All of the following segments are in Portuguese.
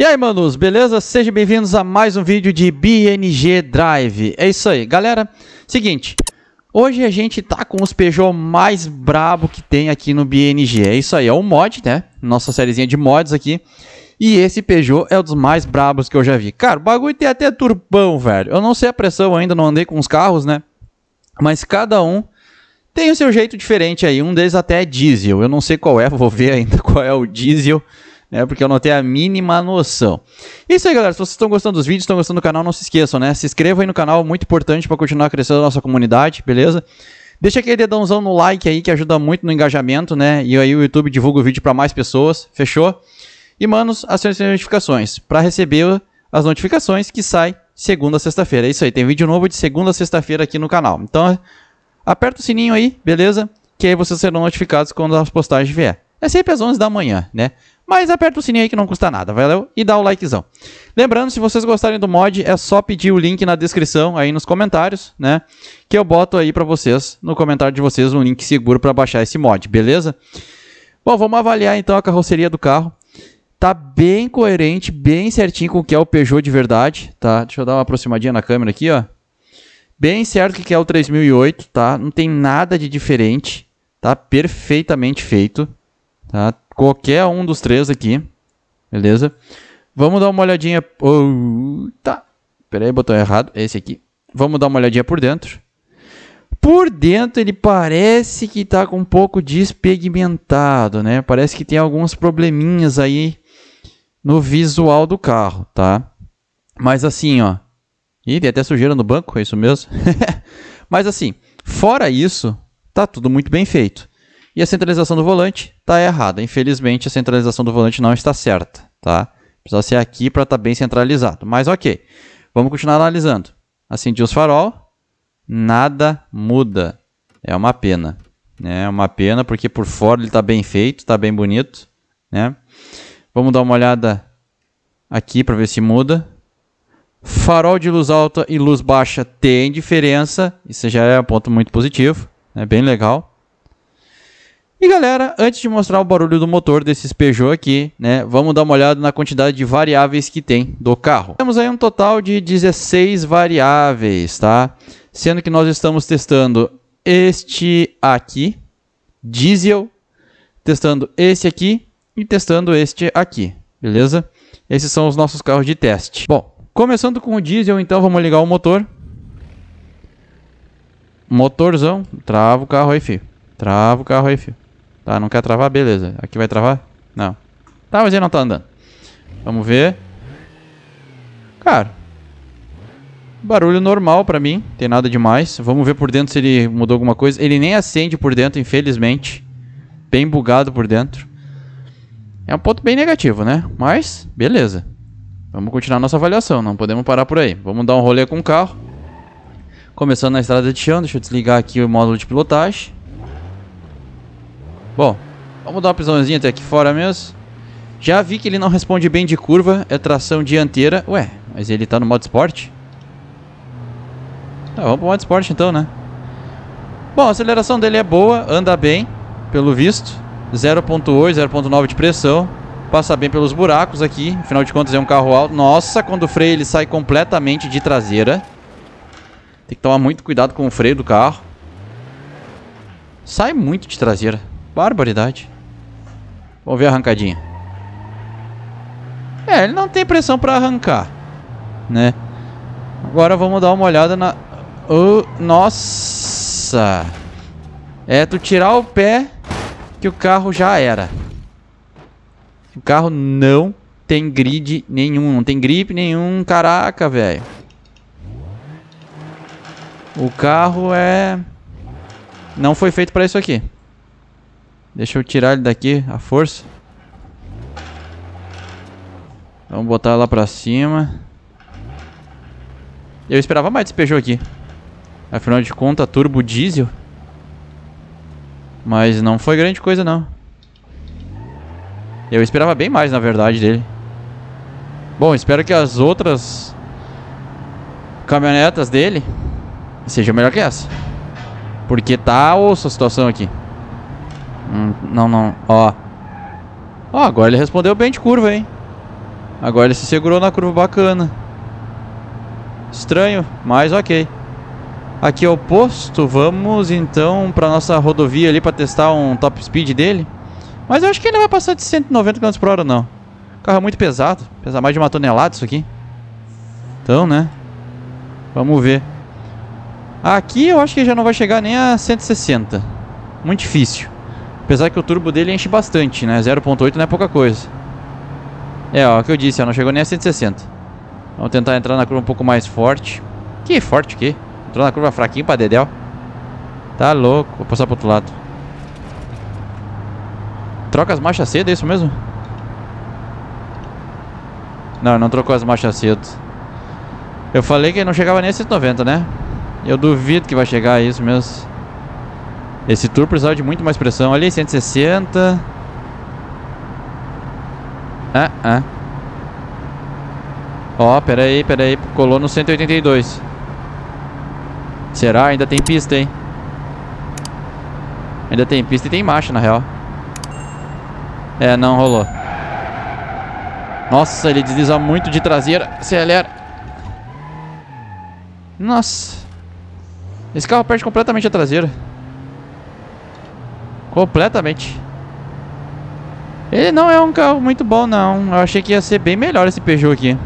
E aí, manos, beleza? Sejam bem-vindos a mais um vídeo de BeamNG.Drive. É isso aí, galera. Seguinte, hoje a gente tá com os Peugeot mais brabo que tem aqui no BeamNG. É isso aí, é um mod, né? Nossa sériezinha de mods aqui. E esse Peugeot é um dos mais brabos que eu já vi. Cara, o bagulho tem até turbão, velho. Eu não sei a pressão ainda, não andei com os carros, né? Mas cada um tem o seu jeito diferente aí. Um deles até é diesel. Eu não sei qual é, vou ver ainda qual é o diesel, né? Porque eu não tenho a mínima noção. Isso aí, galera. Se vocês estão gostando dos vídeos, estão gostando do canal, não se esqueçam, né? Se inscrevam aí no canal, muito importante para continuar crescendo a nossa comunidade, beleza? Deixa aquele dedãozão no like aí, que ajuda muito no engajamento, né? E aí o YouTube divulga o vídeo para mais pessoas, fechou? E, manos, acionem as notificações para receber as notificações que saem segunda a sexta-feira. É isso aí, tem vídeo novo de segunda a sexta-feira aqui no canal. Então, aperta o sininho aí, beleza? Que aí vocês serão notificados quando as postagens vier. É sempre às 11 da manhã, né? Mas aperta o sininho aí que não custa nada, valeu? E dá o likezão. Lembrando, se vocês gostarem do mod, é só pedir o link na descrição aí nos comentários, né? Que eu boto aí pra vocês, no comentário de vocês, um link seguro pra baixar esse mod, beleza? Bom, vamos avaliar então a carroceria do carro. Tá bem coerente, bem certinho com o que é o Peugeot de verdade, tá? Deixa eu dar uma aproximadinha na câmera aqui, ó. Bem certo que é o 3008, tá? Não tem nada de diferente, tá? Perfeitamente feito, tá? Qualquer um dos três aqui, beleza? Vamos dar uma olhadinha... Oh, tá, peraí, botão errado, esse aqui. Vamos dar uma olhadinha por dentro. Por dentro ele parece que tá com um pouco despigmentado, né? Parece que tem alguns probleminhas aí no visual do carro, tá? Mas assim, ó... Ih, tem até sujeira no banco, é isso mesmo? Mas assim, fora isso, tá tudo muito bem feito. E a centralização do volante tá errada. Infelizmente, a centralização do volante não está certa, tá? Precisa ser aqui para estar bem centralizado. Mas ok, vamos continuar analisando. Acendi os farol, nada muda. É uma pena, né? É uma pena porque por fora ele tá bem feito, tá bem bonito, né? Vamos dar uma olhada aqui para ver se muda. Farol de luz alta e luz baixa tem diferença. Isso já é um ponto muito positivo. É bem legal. E galera, antes de mostrar o barulho do motor desses Peugeot aqui, né? Vamos dar uma olhada na quantidade de variáveis que tem do carro. Temos aí um total de 16 variáveis, tá? Sendo que nós estamos testando este aqui, diesel. Testando esse aqui e testando este aqui, beleza? Esses são os nossos carros de teste. Bom, começando com o diesel, então vamos ligar o motor. Motorzão. Trava o carro aí, filho. Trava o carro aí, filho. Tá, não quer travar? Beleza. Aqui vai travar? Não. Tá, mas ele não tá andando. Vamos ver. Cara, barulho normal pra mim. Tem nada demais. Vamos ver por dentro se ele mudou alguma coisa. Ele nem acende por dentro, infelizmente. Bem bugado por dentro. É um ponto bem negativo, né? Mas, beleza. Vamos continuar nossa avaliação, não podemos parar por aí. Vamos dar um rolê com o carro. Começando na estrada de chão, deixa eu desligar aqui o módulo de pilotagem. Bom, vamos dar uma pisãozinha até aqui fora mesmo. Já vi que ele não responde bem de curva, é tração dianteira. Ué, mas ele tá no modo esporte? Tá, vamos pro modo esporte então, né? Bom, a aceleração dele é boa, anda bem, pelo visto. 0.8, 0.9 de pressão. Passa bem pelos buracos aqui, afinal de contas é um carro alto. Nossa, quando o freio ele sai completamente de traseira. Tem que tomar muito cuidado com o freio do carro. Sai muito de traseira, barbaridade. Vamos ver a arrancadinha. É, ele não tem pressão pra arrancar, né? Agora vamos dar uma olhada na... Oh, nossa! É, tu tirar o pé que o carro já era. O carro não tem grid nenhum, não tem grip nenhum, caraca, velho. O carro é... Não foi feito pra isso aqui. Deixa eu tirar ele daqui, a força. Vamos botar lá pra cima. Eu esperava mais desse Peugeot aqui. Afinal de contas, turbo diesel. Mas não foi grande coisa, não. Eu esperava bem mais, na verdade, dele. Bom, espero que as outras caminhonetas dele sejam melhor que essa. Porque tá osso a situação aqui. Não, não, ó. Ó, agora ele respondeu bem de curva, hein. Agora ele se segurou na curva, bacana. Estranho, mas ok. Aqui é o posto. Vamos então para nossa rodovia ali para testar um top speed dele. Mas eu acho que ele não vai passar de 190 km por hora não. O carro é muito pesado. Pesa mais de 1 tonelada isso aqui. Então, né? Vamos ver. Aqui eu acho que já não vai chegar nem a 160. Muito difícil. Apesar que o turbo dele enche bastante, né? 0.8 não é pouca coisa. É, ó, o que eu disse, ó, não chegou nem a 160. Vamos tentar entrar na curva um pouco mais forte. Que forte que? Entrou na curva fraquinho pra dedéu. Tá louco. Vou passar pro outro lado. Troca as marchas cedo, é isso mesmo? Não, não trocou as marchas cedo. Eu falei que não chegava nem a 190, né? Eu duvido que vai chegar a isso mesmo. Esse turbo precisava de muito mais pressão. Olha aí, 160. Ah, ah. Ó, pera aí. Colou no 182. Será? Ainda tem pista, hein? Ainda tem pista e tem marcha, na real. É, não rolou. Nossa, ele desliza muito de traseira. Acelera. Nossa. Esse carro perde completamente a traseira. Completamente. Ele não é um carro muito bom, não. Eu achei que ia ser bem melhor esse Peugeot aqui.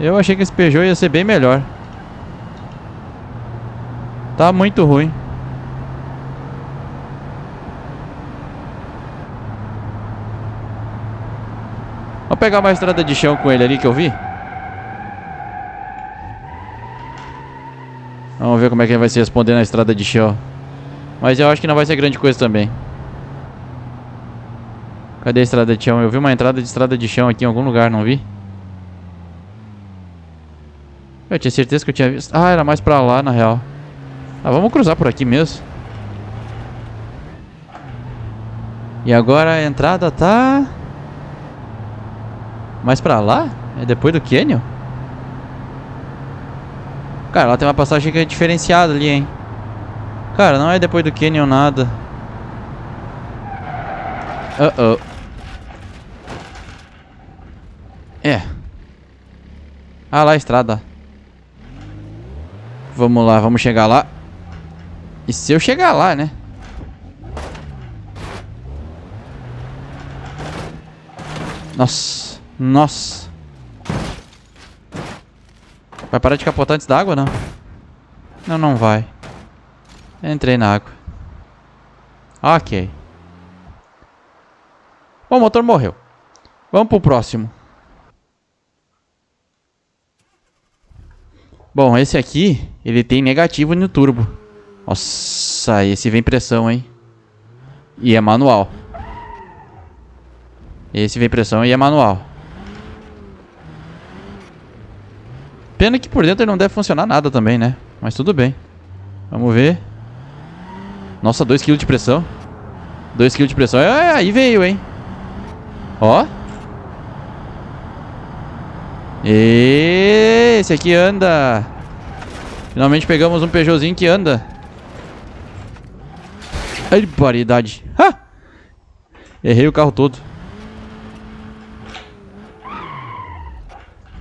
Eu achei que esse Peugeot ia ser bem melhor. Tá muito ruim. Vou pegar uma estrada de chão com ele ali que eu vi. Vamos ver como é que ele vai se responder na estrada de chão. Mas eu acho que não vai ser grande coisa também. Cadê a estrada de chão? Eu vi uma entrada de estrada de chão aqui em algum lugar, não vi? Eu tinha certeza que eu tinha visto. Ah, era mais pra lá na real. Ah, vamos cruzar por aqui mesmo. E agora a entrada tá... mais pra lá? É depois do cânion? Cara, lá tem uma passagem que é diferenciada ali, hein? Cara, não é depois do cânion nada. Uh-oh. É. Ah, lá a estrada. Vamos lá, vamos chegar lá. E se eu chegar lá, né? Nossa, nossa. Vai parar de capotar antes da água, não? Não, não vai. Entrei na água. Ok. Bom, o motor morreu. Vamos pro próximo. Bom, esse aqui, ele tem negativo no turbo. Nossa, esse vem pressão, hein? E é manual. Esse vem pressão e é manual. Pena que por dentro ele não deve funcionar nada também, né? Mas tudo bem. Vamos ver. Nossa, 2 kg de pressão. 2 kg de pressão. É, aí veio, hein? Ó. E esse aqui anda. Finalmente pegamos um Peugeotzinho que anda. Ai, paridade. Ha! Errei o carro todo.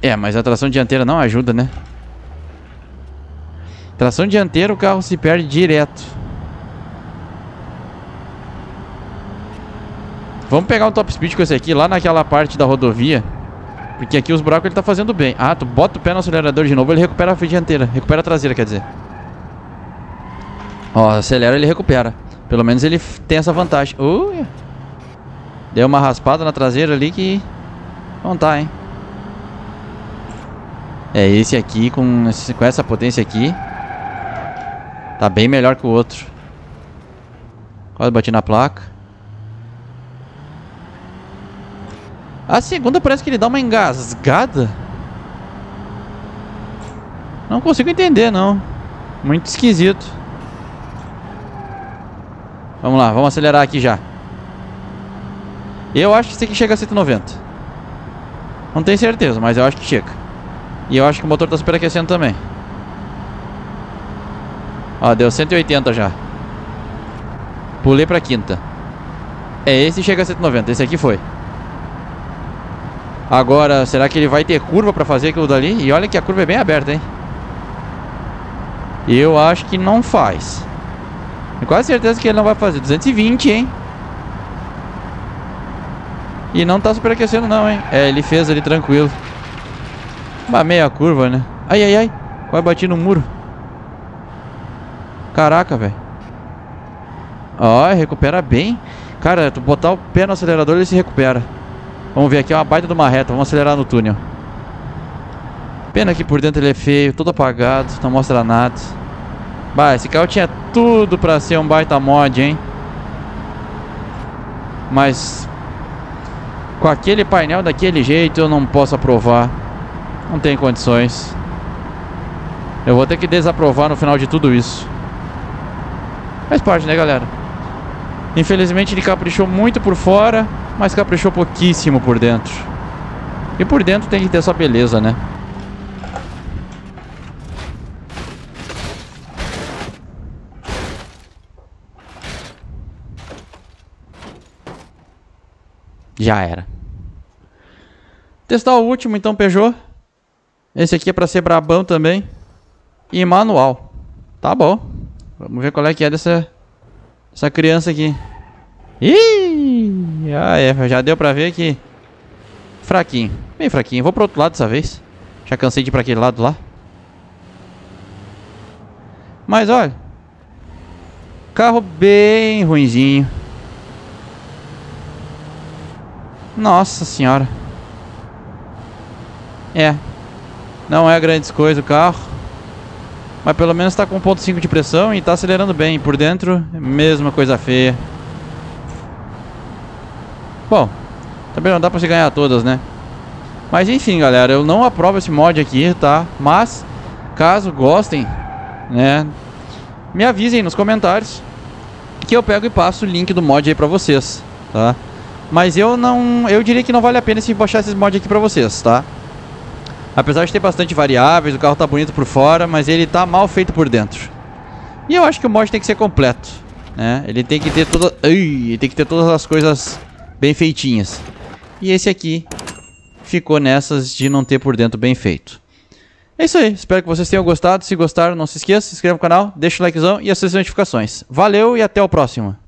É, mas a tração dianteira não ajuda, né? Tração dianteira o carro se perde direto. Vamos pegar um top speed com esse aqui lá naquela parte da rodovia. Porque aqui os buracos ele tá fazendo bem. Ah, tu bota o pé no acelerador de novo, ele recupera a dianteira. Recupera a traseira, quer dizer. Ó, acelera, ele recupera. Pelo menos ele tem essa vantagem. Deu uma raspada na traseira ali que... não tá, hein. É, esse aqui, com essa potência aqui, tá bem melhor que o outro. Quase bati na placa. A segunda parece que ele dá uma engasgada. Não consigo entender, não. Muito esquisito. Vamos lá, vamos acelerar aqui já. Eu acho que isso aqui chega a 190. Não tenho certeza, mas eu acho que chega. E eu acho que o motor tá superaquecendo também. Ó, deu 180 já. Pulei pra quinta. É, esse chega a 190, esse aqui foi. Agora, será que ele vai ter curva para fazer aquilo dali? E olha que a curva é bem aberta, hein? Eu acho que não faz. Tenho quase certeza que ele não vai fazer. 220, hein? E não tá superaquecendo não, hein? É, ele fez ali tranquilo. Uma meia curva, né? Ai, ai, ai. Vai bater no muro. Caraca, velho. Ó, recupera bem. Cara, tu botar o pé no acelerador, ele se recupera. Vamos ver aqui, é uma baita de uma reta. Vamos acelerar no túnel. Pena que por dentro ele é feio, todo apagado, não mostra nada. Bah, esse carro tinha tudo pra ser um baita mod, hein? Mas com aquele painel daquele jeito eu não posso aprovar. Não tem condições. Eu vou ter que desaprovar no final de tudo isso. Faz parte, né, galera? Infelizmente ele caprichou muito por fora, mas caprichou pouquíssimo por dentro. E por dentro tem que ter só beleza, né? Já era. Testar o último então, Peugeot. Esse aqui é pra ser brabão também. E manual. Tá bom. Vamos ver qual é que é dessa criança aqui. Ih! Ah, é. Já deu pra ver que fraquinho. Bem fraquinho. Vou pro outro lado dessa vez. Já cansei de ir pra aquele lado lá. Mas olha. Carro bem ruinzinho. Nossa senhora. É. Não é grandes coisas o carro. Mas pelo menos tá com 1.5 de pressão e tá acelerando bem. Por dentro, mesma coisa feia. Bom, também não dá pra se ganhar todas, né? Mas enfim, galera, eu não aprovo esse mod aqui, tá? Mas, caso gostem, né, me avisem nos comentários que eu pego e passo o link do mod aí pra vocês, tá? Mas eu diria que não vale a pena se baixar esses mods aqui pra vocês, tá? Apesar de ter bastante variáveis, o carro tá bonito por fora, mas ele tá mal feito por dentro. E eu acho que o mod tem que ser completo, né? Ele tem que ter toda... Ele tem que ter todas as coisas bem feitinhas. E esse aqui ficou nessas de não ter por dentro bem feito. É isso aí, espero que vocês tenham gostado. Se gostaram, não se esqueça, se inscreva no canal, deixa o likezão e acione as notificações. Valeu e até o próximo.